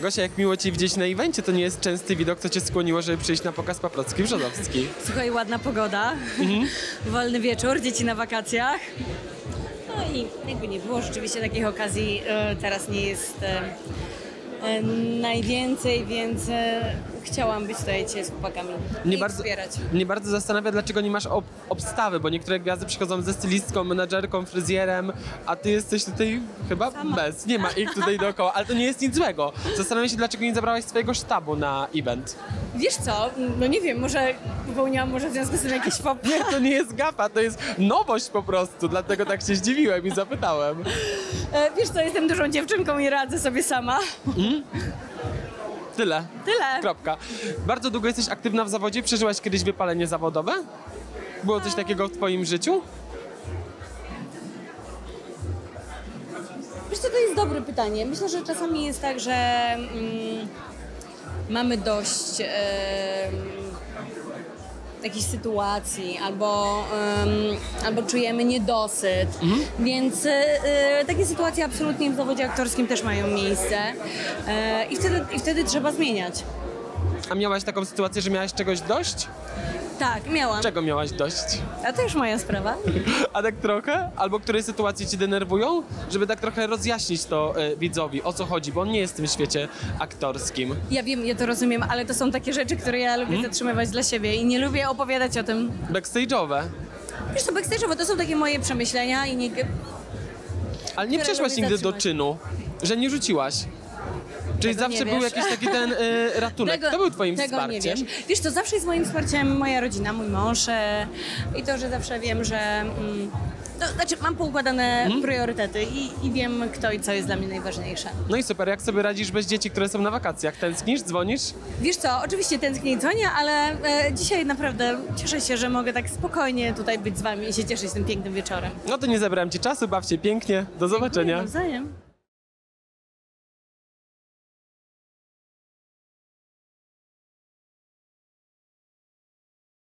Gosia, jak miło Cię widzieć na evencie, to nie jest częsty widok, co Cię skłoniło, żeby przyjść na pokaz Paprocki Wrzodowski. Słuchaj, ładna pogoda, wolny wieczór, dzieci na wakacjach. No i jakby nie było, rzeczywiście takich okazji teraz nie jest najwięcej, więc chciałam być tutaj dzisiaj z chłopakami i mnie bardzo zastanawia, dlaczego nie masz obstawy, bo niektóre gwiazdy przychodzą ze stylistką, menadżerką, fryzjerem, a ty jesteś tutaj chyba sama. Bez, nie ma ich tutaj dookoła, ale to nie jest nic złego. Zastanawiam się, dlaczego nie zabrałaś swojego sztabu na event. Wiesz co, no nie wiem, może popełniłam w związku z tym jakiś faux pas. Nie, to nie jest gapa, to jest nowość po prostu, dlatego tak się zdziwiłem i zapytałem. Wiesz co, jestem dużą dziewczynką i radzę sobie sama. Tyle. Tyle. Kropka. Bardzo długo jesteś aktywna w zawodzie. Przeżyłaś kiedyś wypalenie zawodowe? Było coś takiego w twoim życiu? Wiesz co, to jest dobre pytanie. Myślę, że czasami jest tak, że mamy dość jakichś sytuacji albo czujemy niedosyt, więc takie sytuacje absolutnie w zawodzie aktorskim też mają miejsce i wtedy trzeba zmieniać. A miałaś taką sytuację, że miałaś czegoś dość? Tak, miałam. Czego miałaś dość? A to już moja sprawa. A tak trochę? Albo które sytuacje Cię denerwują? Żeby tak trochę rozjaśnić to widzowi, o co chodzi, bo on nie jest w tym świecie aktorskim. Ja wiem, ja to rozumiem, ale to są takie rzeczy, które ja lubię zatrzymywać dla siebie i nie lubię opowiadać o tym. Backstage'owe. Wiesz co, backstage'owe to są takie moje przemyślenia i nie... Ale nie przeszłaś nigdy do czynu, że nie rzuciłaś. Czyli tego zawsze był jakiś taki ten ratunek. Tego, to był twoim wsparciem. Nie wiesz. Wiesz, to zawsze jest moim wsparciem moja rodzina, mój mąż i to, że zawsze wiem, że... No, znaczy mam poukładane priorytety i wiem, kto i co jest dla mnie najważniejsze. No i super, jak sobie radzisz bez dzieci, które są na wakacjach? Tęsknisz, dzwonisz? Wiesz co, oczywiście tęsknię i dzwonię, ale dzisiaj naprawdę cieszę się, że mogę tak spokojnie tutaj być z wami i się cieszyć tym pięknym wieczorem. No to nie zabrałem ci czasu, baw się pięknie, do zobaczenia. Dziękuję, nawzajem.